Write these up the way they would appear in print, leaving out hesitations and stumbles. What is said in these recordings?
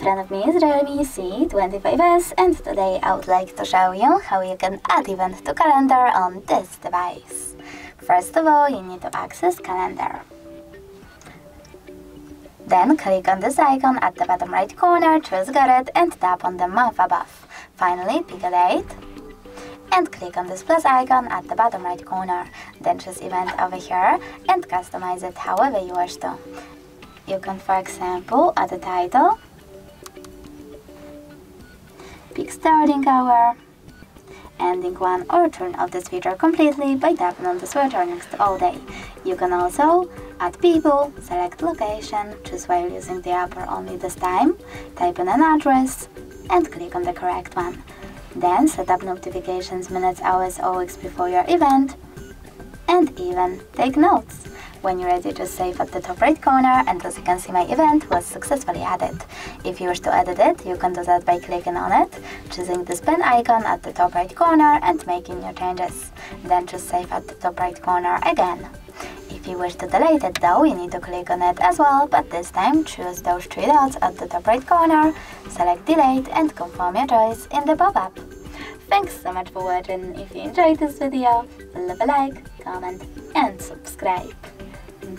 in front of me is Realme C25s, and today I would like to show you how you can add event to calendar on this device. First of all, you need to access calendar. Then click on this icon at the bottom right corner, choose Get It and tap on the month above. Finally, pick a date and click on this plus icon at the bottom right corner. Then choose event over here and customize it however you wish to. You can, for example, add a title, pick starting hour, ending one, or turn off this feature completely by tapping on the switcher next to all day. You can also add people, select location, choose while using the app or only this time, type in an address and click on the correct one. Then set up notifications, minutes, hours or weeks before your event, and even take notes. When you're ready, just save at the top right corner, and as you can see, my event was successfully added. If you wish to edit it, you can do that by clicking on it, choosing this pen icon at the top right corner and making your changes. Then just save at the top right corner again. If you wish to delete it though, you need to click on it as well, but this time choose those three dots at the top right corner, select delete and confirm your choice in the pop-up. Thanks so much for watching. If you enjoyed this video, leave a like, comment and subscribe.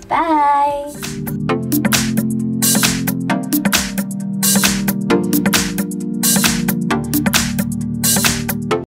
Bye!